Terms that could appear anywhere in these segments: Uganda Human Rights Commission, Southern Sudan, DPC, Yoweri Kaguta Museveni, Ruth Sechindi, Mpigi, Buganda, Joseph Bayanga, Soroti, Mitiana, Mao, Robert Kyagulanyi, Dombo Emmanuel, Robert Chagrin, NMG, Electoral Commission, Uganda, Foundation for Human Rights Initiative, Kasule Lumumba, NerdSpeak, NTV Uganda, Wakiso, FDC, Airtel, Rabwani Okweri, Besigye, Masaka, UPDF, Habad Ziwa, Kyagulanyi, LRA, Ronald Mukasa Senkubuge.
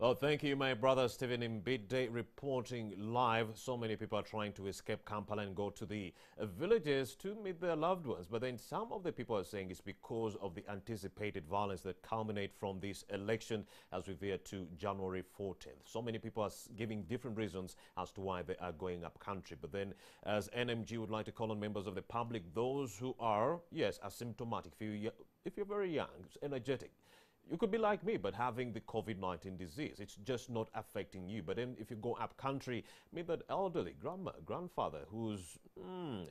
Well, thank you, my brother Stephen in midday reporting live. So many people are trying to escape Kampala and go to the villages to meet their loved ones. But then some of the people are saying it's because of the anticipated violence that culminates from this election as we veer to January 14th. So many people are giving different reasons as to why they are going up country. But then as NMG would like to call on members of the public, those who are, yes, asymptomatic. If you're very young, energetic. You could be like me, but having the COVID-19 disease, it's just not affecting you. But then if you go up country, meet that elderly grandma, grandfather whose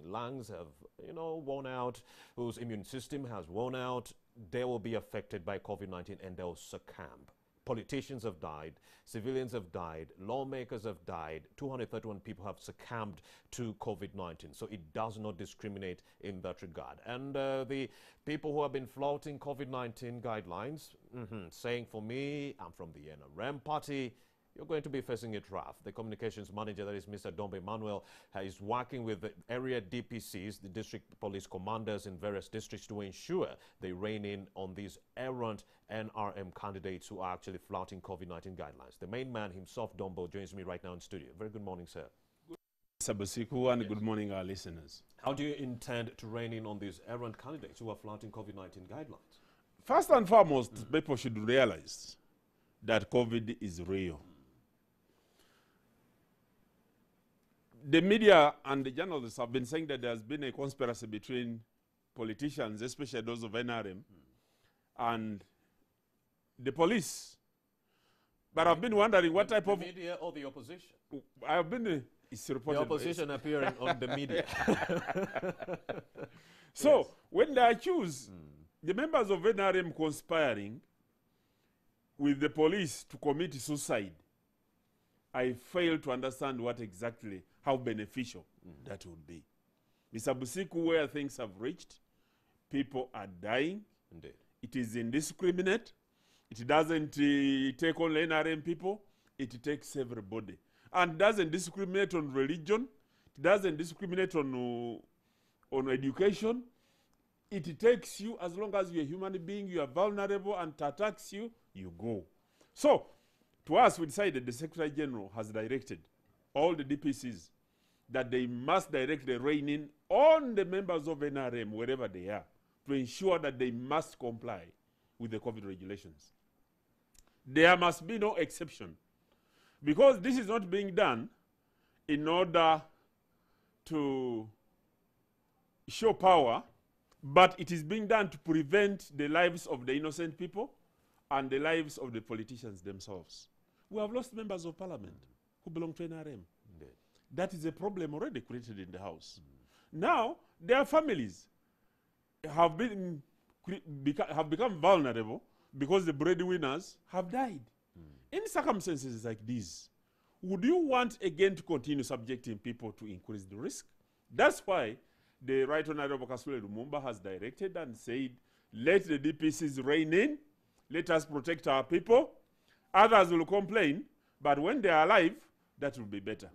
lungs have, worn out, whose immune system has worn out, they will be affected by COVID-19 and they'll succumb. Politicians have died, civilians have died, lawmakers have died, 231 people have succumbed to COVID-19. So it does not discriminate in that regard. And the people who have been flouting COVID-19 guidelines, saying for me, I'm from the NRM party, you're going to be facing a draft. The communications manager, that is Mr. Dombo Emmanuel, is working with the area DPCs, the district police commanders in various districts to ensure they rein in on these errant NRM candidates who are actually flouting COVID-19 guidelines. The main man himself, Dombo, joins me right now in studio. Very good morning, sir. Mr. Busiku, and good morning, our listeners. How do you intend to rein in on these errant candidates who are flouting COVID-19 guidelines? First and foremost, people should realize that COVID is real. The media and the journalists have been saying that there has been a conspiracy between politicians, especially those of NRM, and the police. But I've been wondering what type of... The media or the opposition? I've been... It's reported the opposition appearing on the media. So, yes. When they accuse the members of NRM conspiring with the police to commit suicide, I fail to understand what exactly, how beneficial that would be. Mr. Busiku, where things have reached, people are dying. Indeed. It is indiscriminate. It doesn't take only NRM people. It takes everybody. And doesn't discriminate on religion. It doesn't discriminate on education. It takes you, as long as you're a human being, you are vulnerable, and it attacks you, you go. So, to us, we decided the Secretary General has directed all the DPCs that they must direct the rein in on the members of NRM, wherever they are, to ensure that they must comply with the COVID regulations. There must be no exception, because this is not being done in order to show power, but it is being done to prevent the lives of the innocent people and the lives of the politicians themselves. We have lost members of parliament who belong to NRM. Indeed. That is a problem already created in the house. Now, their families have become vulnerable because the breadwinners have died. In circumstances like these, would you want again to continue subjecting people to increased risk? That's why the Right Honorable Kasule Lumumba has directed and said, let the DPCs rein in, let us protect our people. Others will complain, but when they are alive, that will be better.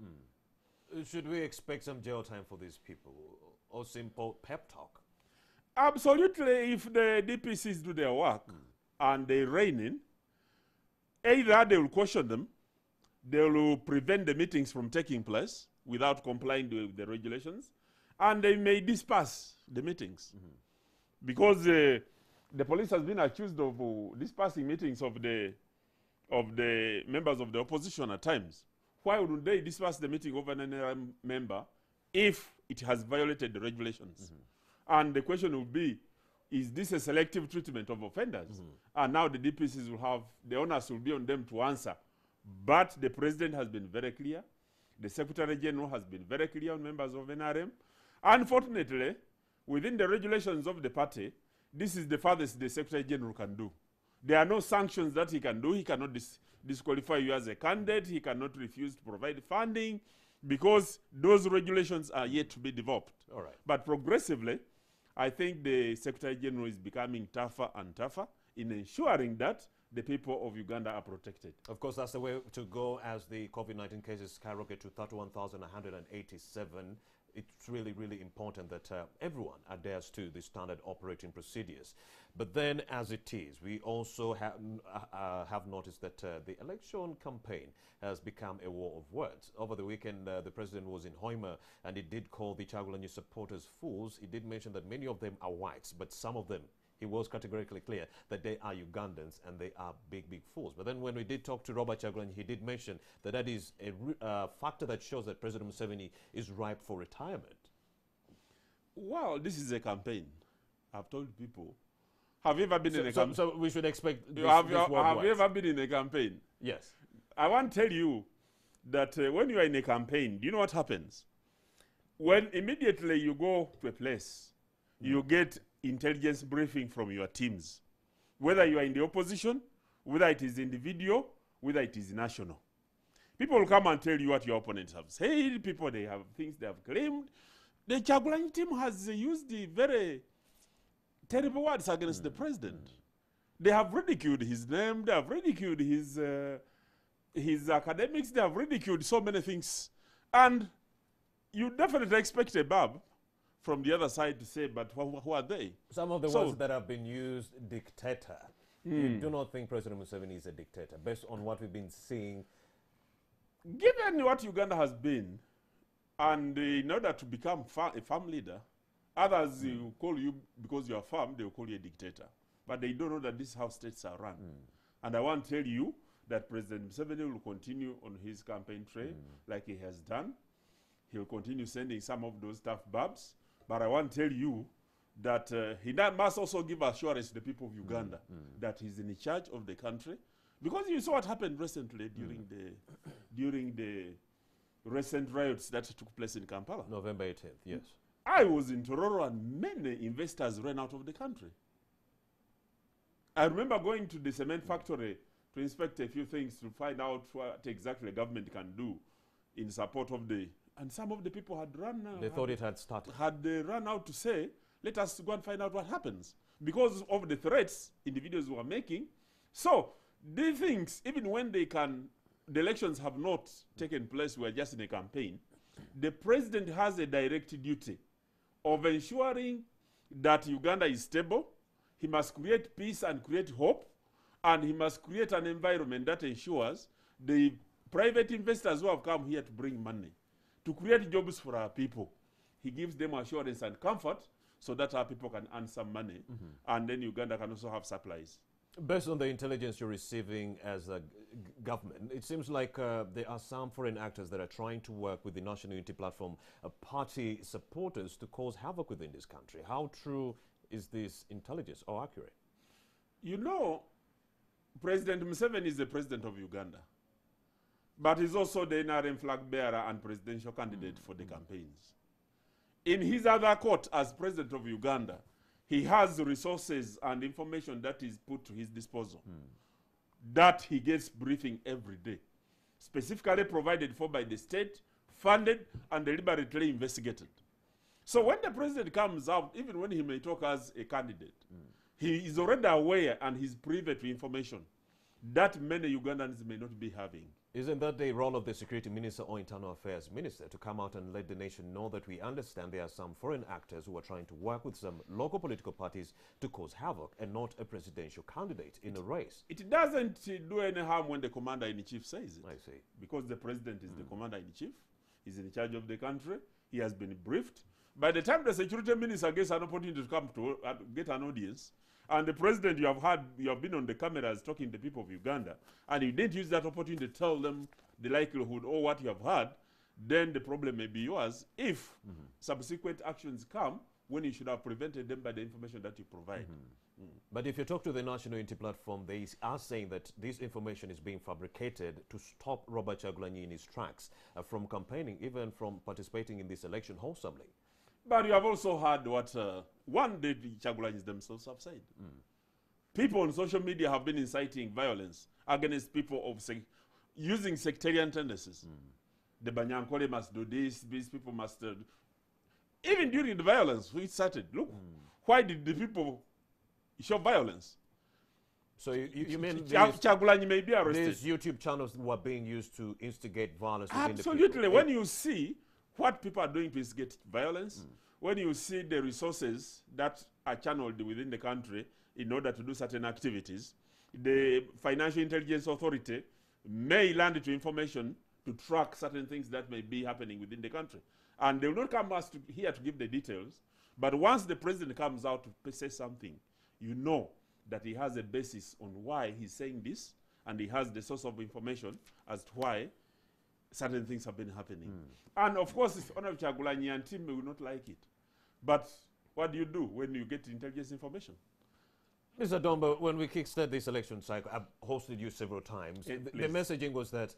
Should we expect some jail time for these people or simple pep talk? Absolutely. If the DPCs do their work and they rein in, either they will caution them, they will prevent the meetings from taking place without complying with the regulations, and they may disperse the meetings. Because... the police has been accused of dispersing meetings of the members of the opposition at times. Why would they disperse the meeting of an NRM member if it has violated the regulations? And the question will be, is this a selective treatment of offenders? And now the DPCs will have, the onus will be on them to answer. But the president has been very clear. The secretary general has been very clear on members of NRM. Unfortunately, within the regulations of the party, this is the farthest the Secretary General can do. There are no sanctions that he can do. He cannot disqualify you as a candidate. He cannot refuse to provide funding because those regulations are yet to be developed. All right. But progressively, I think the Secretary General is becoming tougher and tougher in ensuring that the people of Uganda are protected. Of course, that's the way to go as the COVID-19 cases skyrocket to 31,187. it's really, really important that everyone adheres to the standard operating procedures. But then, as it is, we also have noticed that the election campaign has become a war of words. Over the weekend, the president was in Hoima, and he did call the Kyagulanyi supporters fools. He did mention that many of them are whites, but some of them, he was categorically clear that they are Ugandans and they are big, big fools. But then when we did talk to Robert Chagrin, he did mention that that is a factor that shows that President Museveni is ripe for retirement. Well, this is a campaign. I've told people. Have you ever been in a campaign? So we should expect this. Have you ever been in a campaign? Yes. I want to tell you that when you are in a campaign, do you know what happens? When immediately you go to a place, you get intelligence briefing from your teams, whether you are in the opposition, whether it is individual, whether it is national. People will come and tell you what your opponents have said, people they have things they have claimed. The Kyagulanyi team has used the very terrible words against the president. They have ridiculed his name, they have ridiculed his academics, they have ridiculed so many things. And you definitely expect a barb from the other side to say, but who are they? Some of the words that have been used, dictator. You do not think President Museveni is a dictator, based on what we've been seeing? Given what Uganda has been, and in order to become a farm leader, others will call you, because you are farm, they will call you a dictator. But they don't know that this is how states are run. And I want to tell you that President Museveni will continue on his campaign trail like he has done. He will continue sending some of those tough barbs. But I want to tell you that he must also give assurance to the people of Uganda that he's in charge of the country. Because you saw what happened recently during the recent riots that took place in Kampala. November 18th, yes. I was in Tororo and many investors ran out of the country. I remember going to the cement factory to inspect a few things to find out what exactly the government can do in support of the... And some of the people had run out. They thought it had started. Had run out to say, let us go and find out what happens. Because of the threats individuals were making. So, these things, even when they can, the elections have not taken place, we're just in a campaign, the president has a direct duty of ensuring that Uganda is stable. He must create peace and create hope. And he must create an environment that ensures the private investors who have come here to bring money, to create jobs for our people. He gives them assurance and comfort so that our people can earn some money and then Uganda can also have supplies. Based on the intelligence you're receiving as a government, it seems like there are some foreign actors that are trying to work with the National Unity Platform party supporters to cause havoc within this country. How true is this intelligence or accurate? You know, President Museveni is the president of Uganda. But he's also the NRM flag bearer and presidential candidate for the campaigns. In his other court as president of Uganda, he has resources and information that is put to his disposal, that he gets briefing every day, specifically provided for by the state, funded and deliberately investigated. So when the president comes out, even when he may talk as a candidate, he is already aware and he's privy to information that many Ugandans may not be having. Isn't that the role of the Security Minister or Internal Affairs Minister to come out and let the nation know that we understand there are some foreign actors who are trying to work with some local political parties to cause havoc and not a presidential candidate in a race? It doesn't do any harm when the commander-in-chief says it. I see. Because the president is the commander-in-chief, he's in charge of the country, he has been briefed. By the time the Security Minister gets an opportunity to come to get an audience, and the president, you have been on the cameras talking to the people of Uganda, and you didn't use that opportunity to tell them the likelihood or what you have heard, then the problem may be yours if subsequent actions come when you should have prevented them by the information that you provide. But if you talk to the National Unity Platform, they are saying that this information is being fabricated to stop Robert Kyagulanyi in his tracks from campaigning, even from participating in this election wholesomely. But you have also heard what one day the Kyagulanyi themselves have said. People on social media have been inciting violence against people of using sectarian tendencies. The Banyankole must do this, these people must do. Even during the violence, we started, look, why did the people show violence? So you mean Kyagulanyi may be arrested? These YouTube channels were being used to instigate violence. Absolutely. When you see what people are doing to instigate violence, when you see the resources that are channeled within the country in order to do certain activities, the Financial Intelligence Authority may land to information to track certain things that may be happening within the country. And they will not come us here to give the details, but once the president comes out to say something, you know that he has a basis on why he's saying this, and he has the source of information as to why certain things have been happening. And of course, if Honorable Kyagulanyi and team will not like it. But what do you do when you get intelligence information? Mr. Dombo, when we kickstart this election cycle, I've hosted you several times. The messaging was that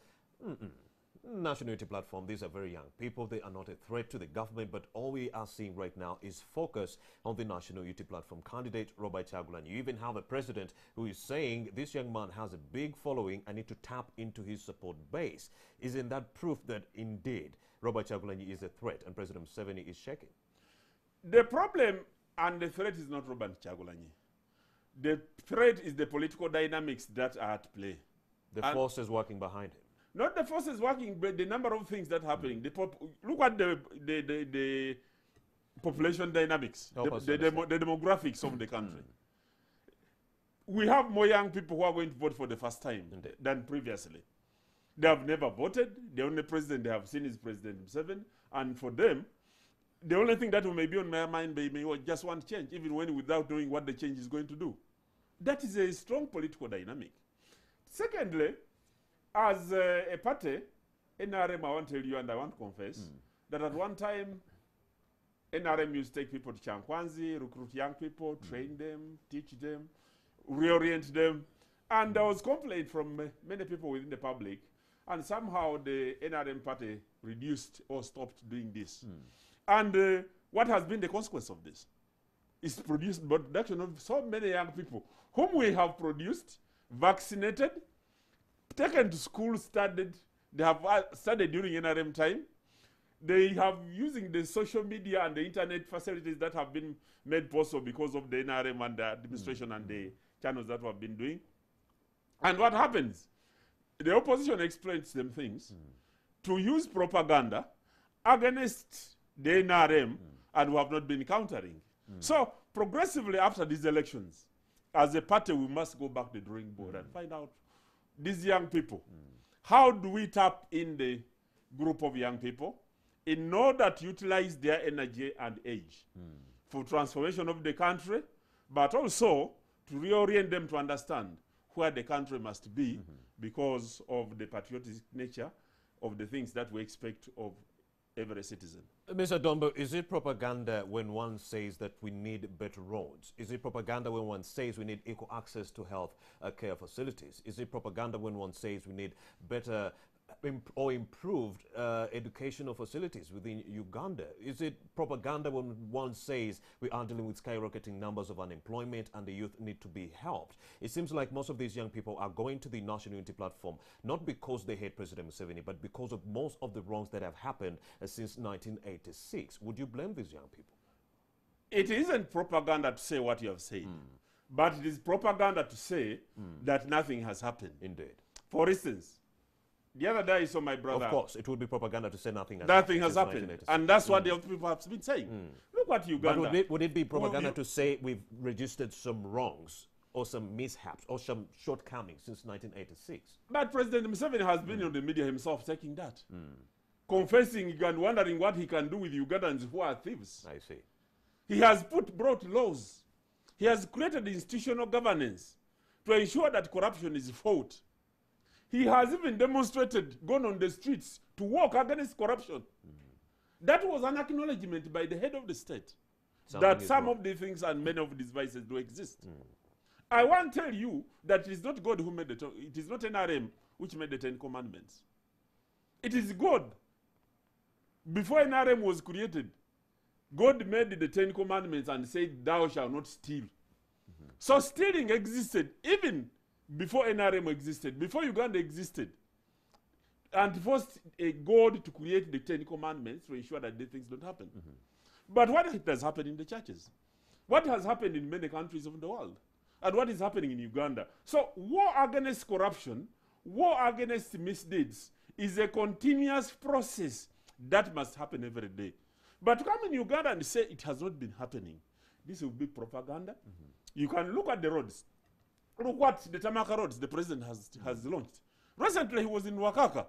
National Unity Platform, these are very young people. They are not a threat to the government, but all we are seeing right now is focus on the National Unity Platform candidate, Robert Chagrin. You even have a president who is saying this young man has a big following. I need to tap into his support base. Isn't that proof that indeed Robert Chagrin is a threat and President Museveni is shaking? The problem and the threat is not Robert Chagrin. The threat is the political dynamics that are at play. The forces working behind him. Not the forces working, but the number of things that are happening. Look at the population dynamics, the demographics of the country. We have more young people who are going to vote for the first time than previously. They have never voted. The only president they have seen is President Museveni. And for them, the only thing that may be on my mind, they may just want change, even when without knowing what the change is going to do. That is a strong political dynamic. Secondly, as a party, NRM, I want to tell you and I want to confess that at one time, NRM used to take people to Kyankwanzi, recruit young people, train them, teach them, reorient them. And there was complaint from many people within the public. And somehow the NRM party reduced or stopped doing this. And what has been the consequence of this? It's produced the production of so many young people whom we have produced, vaccinated, taken to school, studied. They have studied during NRM time. They have using the social media and the internet facilities that have been made possible because of the NRM and the administration and the channels that we have been doing. And what happens? The opposition explains them things to use propaganda against the NRM and we have not been countering. So progressively after these elections, as a party, we must go back to the drawing board and find out these young people. How do we tap in the group of young people in order to utilize their energy and age for transformation of the country, but also to reorient them to understand where the country must be because of the patriotic nature of the things that we expect of every citizen. Mr. Dombo, is it propaganda when one says that we need better roads? Is it propaganda when one says we need equal access to health care facilities? Is it propaganda when one says we need better improved educational facilities within Uganda? Is it propaganda when one says we are dealing with skyrocketing numbers of unemployment and the youth need to be helped? It seems like most of these young people are going to the National Unity Platform not because they hate President Museveni, but because of most of the wrongs that have happened since 1986. Would you blame these young people? It isn't propaganda to say what you have said, but it is propaganda to say that nothing has happened. Indeed. For instance, the other day I saw my brother. Of course, it would be propaganda to say nothing has happened. Nothing has happened. And that's what the other people have been saying. Look what Uganda. But would it be propaganda to say we've registered some wrongs or some mishaps or some shortcomings since 1986? But President Museveni has been on the media himself taking that, confessing and wondering what he can do with Ugandans who are thieves. I see. He has brought laws. He has created institutional governance to ensure that corruption is fought. He has even demonstrated, gone on the streets to work against corruption. That was an acknowledgement by the head of the state that some of the things and many of these vices do exist. I want to tell you that it is not God who made the it is not NRM which made the 10 commandments. It is God. Before NRM was created, God made the 10 commandments and said, thou shalt not steal. So stealing existed even before NRM existed, before Uganda existed, and forced a God to create the 10 commandments to ensure that these things don't happen. But what has happened in the churches? What has happened in many countries of the world? And what is happening in Uganda? So war against corruption, war against misdeeds is a continuous process That must happen every day. But to come in Uganda and say it has not been happening, this will be propaganda. Mm-hmm. You can look at the roads. Look what the Tamaka roads the president has launched. Recently, he was in Wakaka,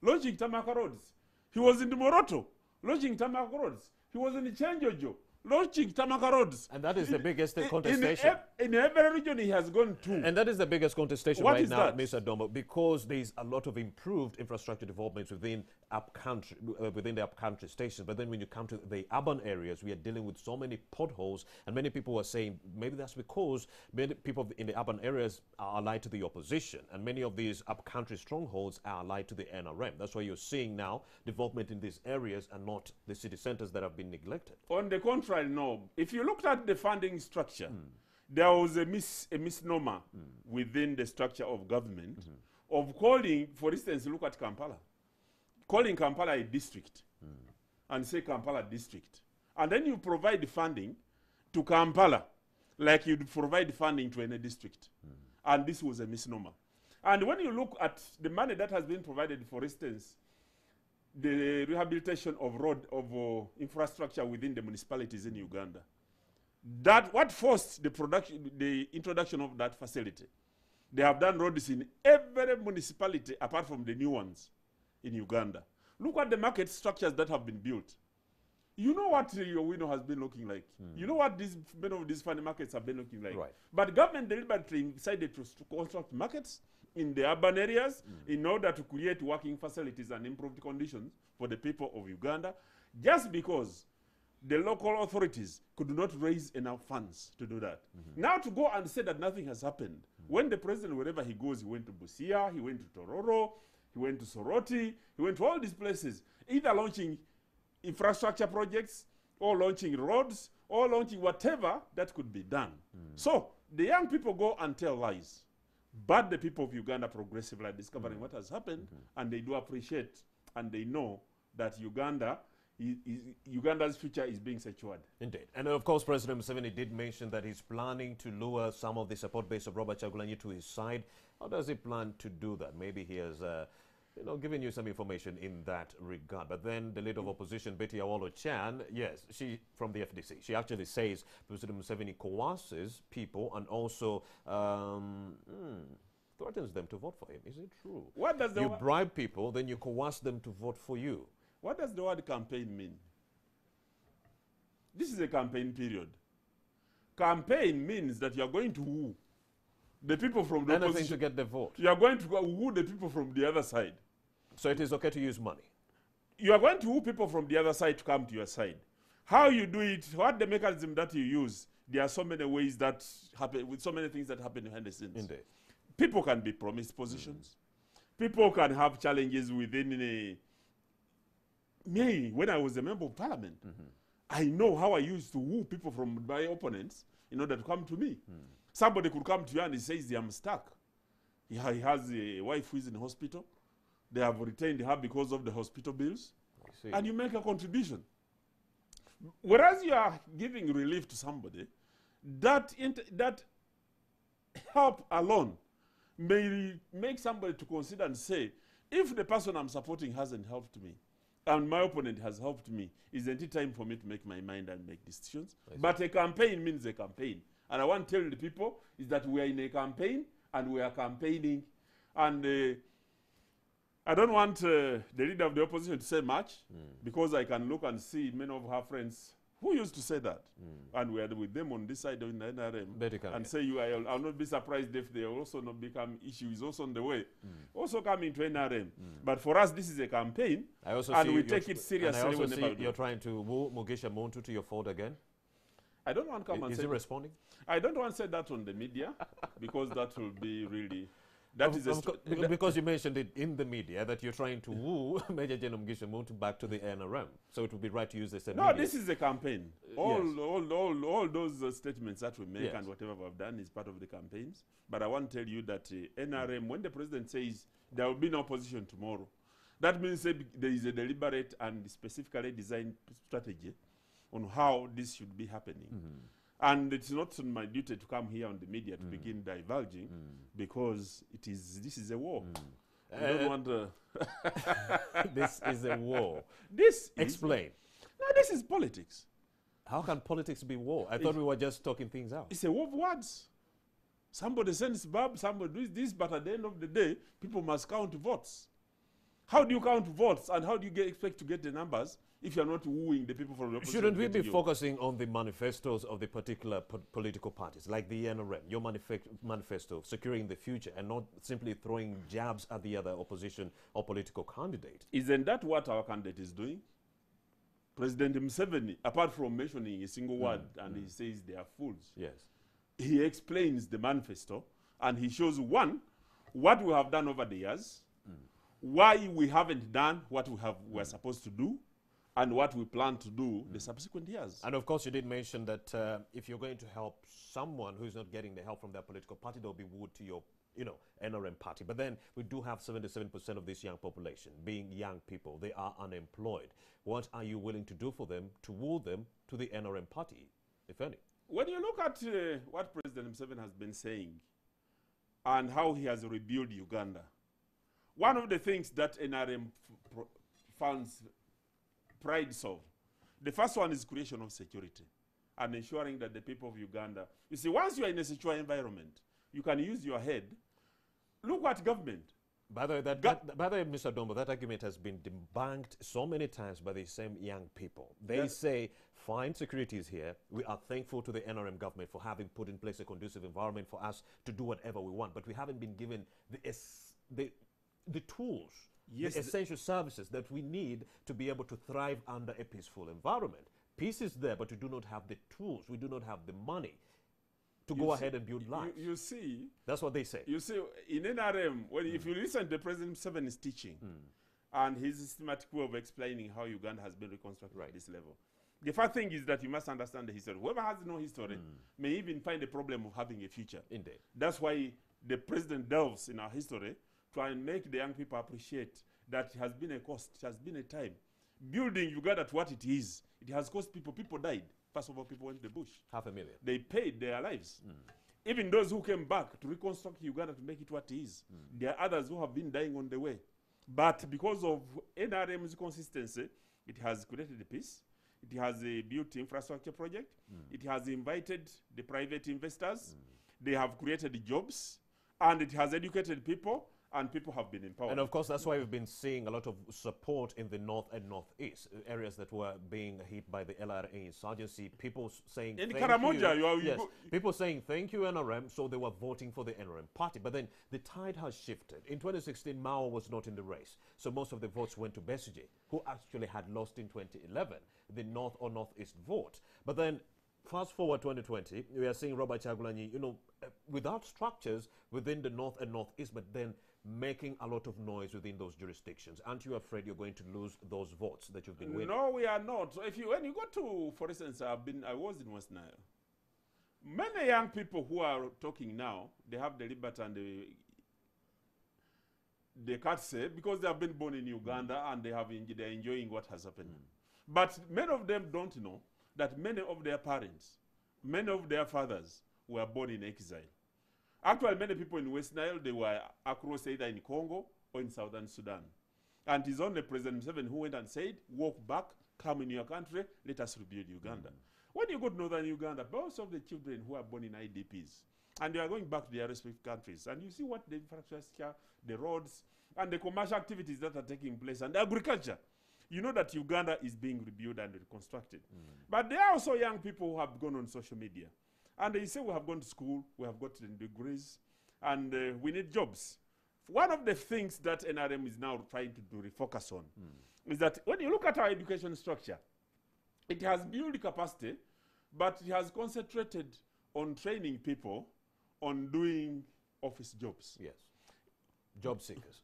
launching Tamaka roads. He was in Moroto, launching Tamaka roads. He was in Chanjojo, launching Tamaka roads. And that is the biggest contestation. In every region he has gone to. And that is the biggest contestation right now, Mr. Dombo, because there is a lot of improved infrastructure developments within upcountry, within the upcountry stations. But then when you come to the urban areas, we are dealing with so many potholes. And many people are saying maybe that's because many people in the urban areas are allied to the opposition. And many of these upcountry strongholds are allied to the NRM. That's why you're seeing now development in these areas and not the city centers that have been neglected. On the contrary, no. If you looked at the funding structure, there was a misnomer within the structure of government of calling, for instance, look at Kampala. Calling Kampala a district and say Kampala district. And then you provide funding to Kampala like you'd provide funding to any district. And this was a misnomer. And when you look at the money that has been provided, for instance, the rehabilitation of road, of infrastructure within the municipalities in Uganda, that what forced the introduction of that facility. They have done roads in every municipality apart from the new ones in Uganda. Look at the market structures that have been built. You know what your window has been looking like. You know what many of these funny markets have been looking like. Right. But government deliberately decided to construct markets in the urban areas in order to create working facilities and improved conditions for the people of Uganda, just because the local authorities could not raise enough funds to do that. Now to go and say that nothing has happened, when the president, wherever he goes, he went to Busia, he went to Tororo, he went to Soroti, he went to all these places, either launching infrastructure projects or launching roads or launching whatever that could be done. So the young people go and tell lies, but the people of Uganda progressively are discovering what has happened, and they do appreciate and they know that Uganda's future is being secured. Indeed. And of course, President Museveni did mention that he's planning to lure some of the support base of Robert Chagulanyi to his side. How does he plan to do that? Maybe he has given you some information in that regard. But then the leader of opposition, Betty Awolo Chan, yes, she from the FDC, she actually says President Museveni coerces people and also threatens them to vote for him. Is it true? What does you bribe people, then you coerce them to vote for you. What does the word campaign mean? This is a campaign period. Campaign means that you are going to woo the people from the opposition. Anything to get the vote. You are going to woo the people from the other side. So it is okay to use money. You are going to woo people from the other side to come to your side. How you do it, what the mechanism that you use, there are so many ways that happen, with so many things that happen behind the scenes. Indeed. People can be promised positions. People can have challenges within a... Me, when I was a member of parliament, I know how I used to woo people from my opponents in order to come to me. Somebody could come to you and he says, I'm stuck. He has a wife who is in the hospital. They have retained her because of the hospital bills. And you make a contribution. Whereas you are giving relief to somebody, that help alone may make somebody to consider and say, if the person I'm supporting hasn't helped me, and my opponent has helped me, isn't it time for me to make my mind and make decisions? But a campaign means a campaign. And I want to tell the people is that we are in a campaign and we are campaigning. And I don't want the leader of the opposition to say much because I can look and see many of her friends who used to say that. And we are with them on this side of the NRM and say, I'll not be surprised if they also not become issues also on the way. Also come into NRM. But for us, this is a campaign, and we take it seriously. And I also see you're trying to woo Mugisha Muntu to your fold again? I don't want to come and say... Is he responding? I don't want to say that on the media because that will be really... Because you mentioned it in the media that you're trying to woo Major General Mugisha Muntu back to the NRM. So it would be right to use the same media. This is a campaign. All those statements that we make and whatever we've done is part of the campaigns. But I want to tell you that NRM, when the president says there will be no opposition tomorrow, that means there is a deliberate and specifically designed strategy on how this should be happening. And it's not my duty to come here on the media to begin divulging because this is a war. I don't want This is a war. Explain. No, this is politics. How can politics be war? I thought we were just talking things out. It's a war of words. Somebody sends Bob, somebody does this, but at the end of the day, people must count votes. How do you count votes and how do you expect to get the numbers if you're not wooing the people from the opposition? Shouldn't we be focusing on the manifestos of the particular political parties, like the NRM, your manifesto of securing the future, and not simply throwing jabs at the other opposition or political candidate? Isn't that what our candidate is doing? President Museveni, apart from mentioning a single word, and he says they are fools. Yes. He explains the manifesto, and he shows, one, what we have done over the years, why we haven't done what we have were supposed to do, and what we plan to do the subsequent years. And of course, you did mention that if you're going to help someone who's not getting the help from their political party, they'll be wooed to your, you know, NRM party. But then we do have 77% of this young population being young people. They are unemployed. What are you willing to do for them to woo them to the NRM party, if any? When you look at what President Museveni has been saying and how he has rebuilt Uganda, one of the things that NRM funds prides of, the first one is creation of security and ensuring that the people of Uganda, you see, once you are in a secure environment, you can use your head. Look at government. By the way, Mr. Dombo, that argument has been debunked so many times by the same young people. They say, fine, security is here. We are thankful to the NRM government for having put in place a conducive environment for us to do whatever we want. But we haven't been given the tools, the essential services that we need to be able to thrive under a peaceful environment. Peace is there, but we do not have the tools. We do not have the money to go ahead and build life. You see, that's what they say. You see, in NRM, well, if you listen to President Museveni's teaching and his systematic way of explaining how Uganda has been reconstructed at this level, the first thing is that you must understand the history. Whoever has no history may even find a problem of having a future. Indeed. That's why the president delves in our history, try and make the young people appreciate that it has been a cost, it has been a time. Building Uganda to what it is, it has cost people. People died. First of all, people went to the bush. 500,000. They paid their lives. Even those who came back to reconstruct Uganda to make it what it is, there are others who have been dying on the way. But because of NRM's consistency, it has created the peace. It has built infrastructure project. It has invited the private investors. They have created jobs. And it has educated people. And people have been empowered. And of course, that's why we've been seeing a lot of support in the north and northeast, areas that were being hit by the LRA insurgency. People saying in Karamuja, people saying thank you NRM, so they were voting for the NRM party. But then the tide has shifted. In 2016, Mao was not in the race, so most of the votes went to Besigye, who actually had lost in 2011 the north or northeast vote. But then, fast forward 2020, we are seeing Robert Chagrin, you know, without structures within the north and northeast, but then making a lot of noise within those jurisdictions. Aren't you afraid you're going to lose those votes that you've been winning? No, we are not. So if you, when you go to, for instance, I was in West Nile. Many young people who are talking now, they have the liberty and they can't say because they have been born in Uganda and they're enjoying what has happened. But many of them don't know that many of their parents, many of their fathers were born in exile. Actually, many people in West Nile, they were across either in Congo or in southern Sudan. And it's only President Museveni who went and said, walk back, come in your country, let us rebuild Uganda. When you go to northern Uganda, most of the children who are born in IDPs, and they are going back to their respective countries, and you see what the infrastructure, the roads, and the commercial activities that are taking place, and the agriculture. You know that Uganda is being rebuilt and reconstructed. But there are also young people who have gone on social media. And they say, we have gone to school, we have gotten degrees, and we need jobs. One of the things that NRM is now trying to refocus on is that when you look at our education structure, it has built capacity, but it has concentrated on training people on doing office jobs. Yes. Job seekers.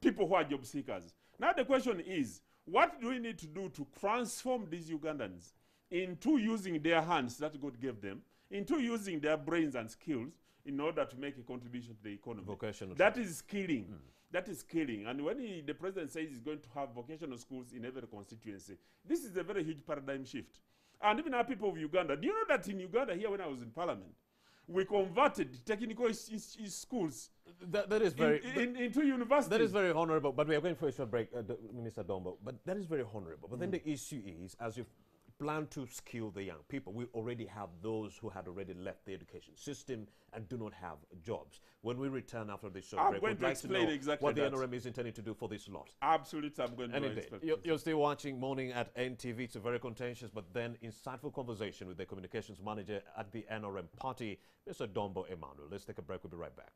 People who are job seekers. Now the question is, what do we need to do to transform these Ugandans into using their hands that God gave them, into using their brains and skills in order to make a contribution to the economy? Vocational. That is skilling. That is skilling. And when the president says he's going to have vocational schools in every constituency, this is a very huge paradigm shift. And even our people of Uganda, do you know that in Uganda here when I was in parliament, we converted technical schools. That is very into universities. That is very honourable. But we are going for a short break, Minister Dombo. But that is very honourable. But then the issue is, as you've plan to skill the young people. We already have those who had already left the education system and do not have jobs. When we return after this show, break, we'd like to know exactly what the NRM is intending to do for this lot. Absolutely, I'm going to explain. You're still watching Morning at NTV. It's a very contentious but then insightful conversation with the communications manager at the NRM party, Mr. Dombo Emmanuel. Let's take a break. We'll be right back.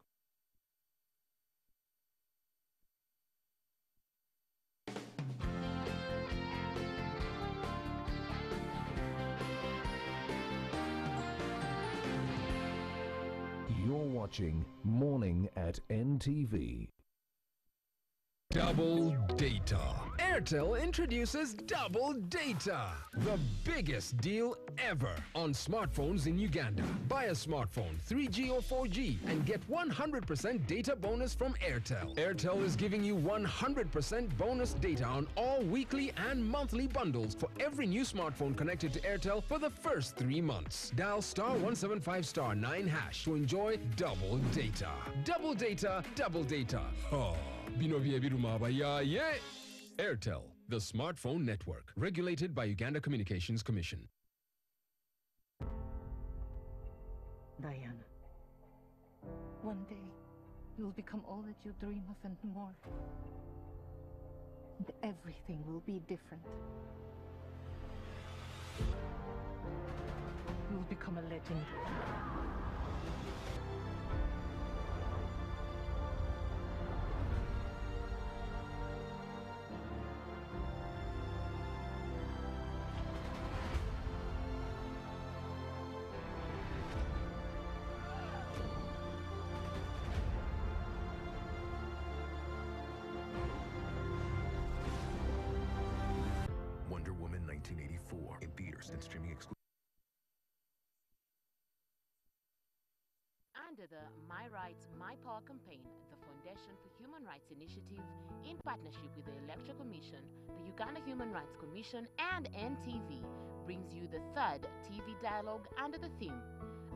You're watching Morning at NTV. Double data. Airtel introduces Double Data, the biggest deal ever on smartphones in Uganda. Buy a smartphone, 3G or 4G, and get 100% data bonus from Airtel. Airtel is giving you 100% bonus data on all weekly and monthly bundles for every new smartphone connected to Airtel for the first 3 months. Dial *175*9# to enjoy Double Data. Double Data, Double Data. Oh, binovye birumaba ya ye. Airtel, the smartphone network, regulated by Uganda Communications Commission. Diana, one day you'll become all that you dream of and more. And everything will be different. You'll become a legend. In theaters and streaming exclusive. Under the My Rights, My Power campaign, the Foundation for Human Rights Initiative, in partnership with the Electoral Commission, the Uganda Human Rights Commission, and NTV, brings you the third TV dialogue under the theme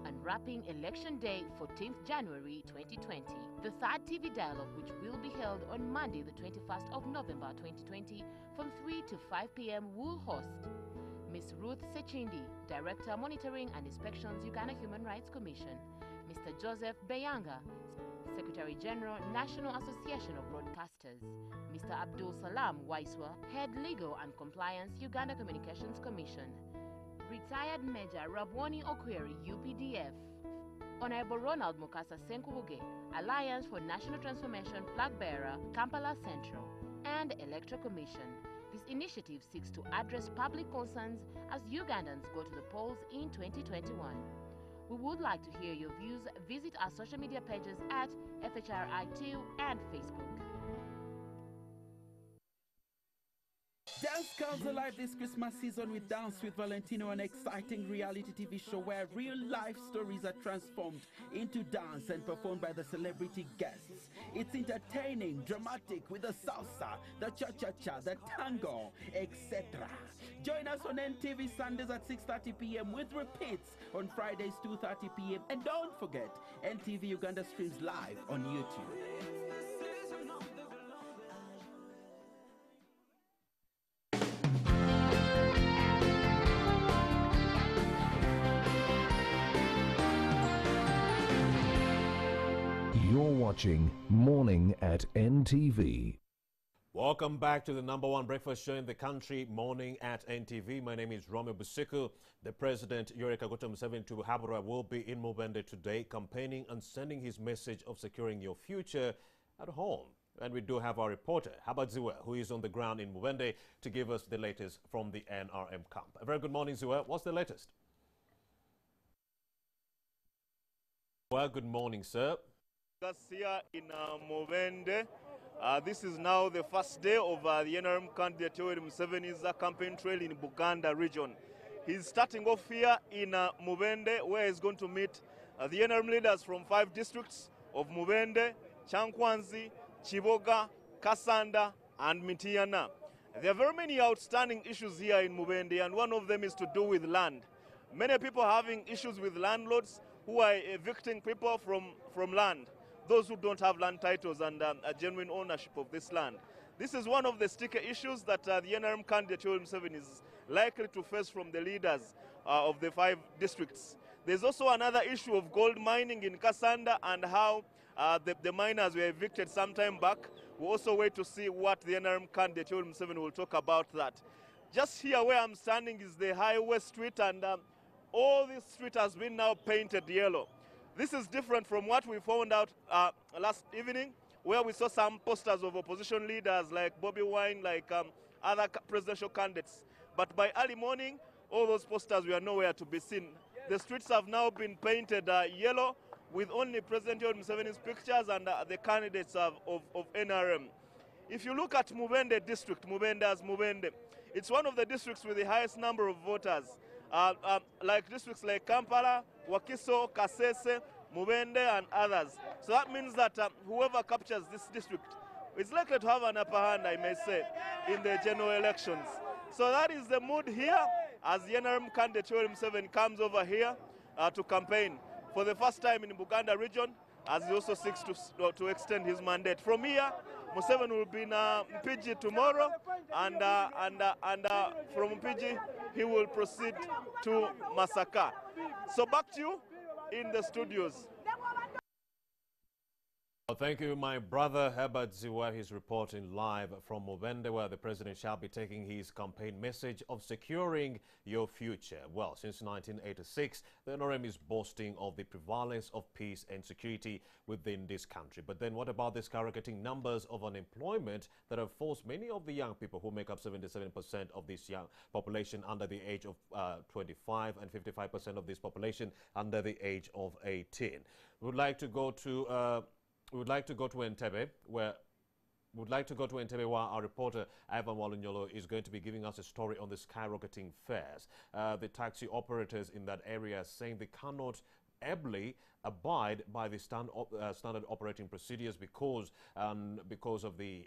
Unwrapping Election Day, 14th January 2020. The third TV dialogue, which will be held on Monday, the 21st of November 2020, from 3 to 5 p.m., will host Ms. Ruth Sechindi, Director, Monitoring and Inspections, Uganda Human Rights Commission; Mr. Joseph Bayanga, Secretary General, National Association of Broadcasters; Mr. Abdul Salam Waiswa, Head Legal and Compliance, Uganda Communications Commission; Retired Major Rabwani Okweri, UPDF; Honorable Ronald Mukasa Senkubuge, Alliance for National Transformation Flag Bearer, Kampala Central; and Electoral Commission. This initiative seeks to address public concerns as Ugandans go to the polls in 2021. We would like to hear your views. Visit our social media pages at FHRI2 and Facebook. Dance comes alive this Christmas season with Dance with Valentino, an exciting reality TV show where real life stories are transformed into dance and performed by the celebrity guests. It's entertaining, dramatic, with the salsa, the cha-cha-cha, the tango, etc. Join us on NTV Sundays at 6:30 p.m. with repeats on Fridays 2:30 p.m. And don't forget, NTV Uganda streams live on YouTube. You're watching Morning at NTV. Welcome back to the #1 breakfast show in the country, Morning at NTV. My name is Romeo Busiku. The President, Yoweri Kaguta Museveni Tuhabura, will be in Mubende today, campaigning and sending his message of securing your future at home. And we do have our reporter, Habad Ziwa, who is on the ground in Mubende to give us the latest from the NRM camp. A very good morning, Ziwa. What's the latest? Well, good morning, sir. That's here in Mubende. This is now the first day of the NRM candidate Yoweri Museveni's campaign trail in Buganda region. He's starting off here in Mubende, where he's going to meet the NRM leaders from 5 districts of Mubende, Kyankwanzi, Chiboga, Kasanda, and Mitiana. There are very many outstanding issues here in Mubende, and one of them is to do with land. Many people are having issues with landlords who are evicting people from land, those who don't have land titles and a genuine ownership of this land. This is one of the sticker issues that the NRM candidate Yoweri Museveni is likely to face from the leaders of the 5 districts. There's also another issue of gold mining in Kasanda and how the miners were evicted some time back. We'll also wait to see what the NRM candidate Yoweri Museveni will talk about that. Just here where I'm standing is the highway street, and all this street has been now painted yellow. This is different from what we found out last evening, where we saw some posters of opposition leaders like Bobi Wine, like other presidential candidates. But by early morning, all those posters were nowhere to be seen. The streets have now been painted yellow with only President Yoweri Museveni's pictures and the candidates of NRM. If you look at Mubende district, Mubende, it's one of the districts with the highest number of voters. Like districts like Kampala, Wakiso, Kasese, Mubende, and others. So that means that whoever captures this district is likely to have an upper hand, I may say, in the general elections. So that is the mood here as the NRM candidate Yoweri Museveni comes over here to campaign for the first time in Buganda region, as he also seeks to extend his mandate. From here, Museveni will be in Mpigi tomorrow, and from Mpigi, he will proceed to Masaka. So back to you in the studios. Well, thank you, my brother Habad Ziwa. He's reporting live from Mubende, where the president shall be taking his campaign message of securing your future. Well, since 1986, the NRM is boasting of the prevalence of peace and security within this country. But then what about the skyrocketing numbers of unemployment that have forced many of the young people, who make up 77% of this young population under the age of 25 and 55% of this population under the age of 18? We would like to go to Entebbe, where our reporter Ivan Walunyolo is going to be giving us a story on the skyrocketing fares. The taxi operators in that area are saying they cannot ably abide by the standard operating procedures because of the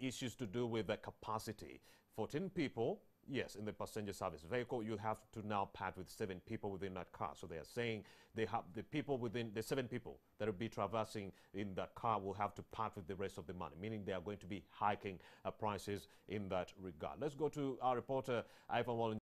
issues to do with the capacity. 14 people. Yes, in the passenger service vehicle, you have to now pad with 7 people within that car. So they are saying they have the people within the 7 people that will be traversing in that car will have to part with the rest of the money, meaning they are going to be hiking prices in that regard. Let's go to our reporter, Ivan Wallen.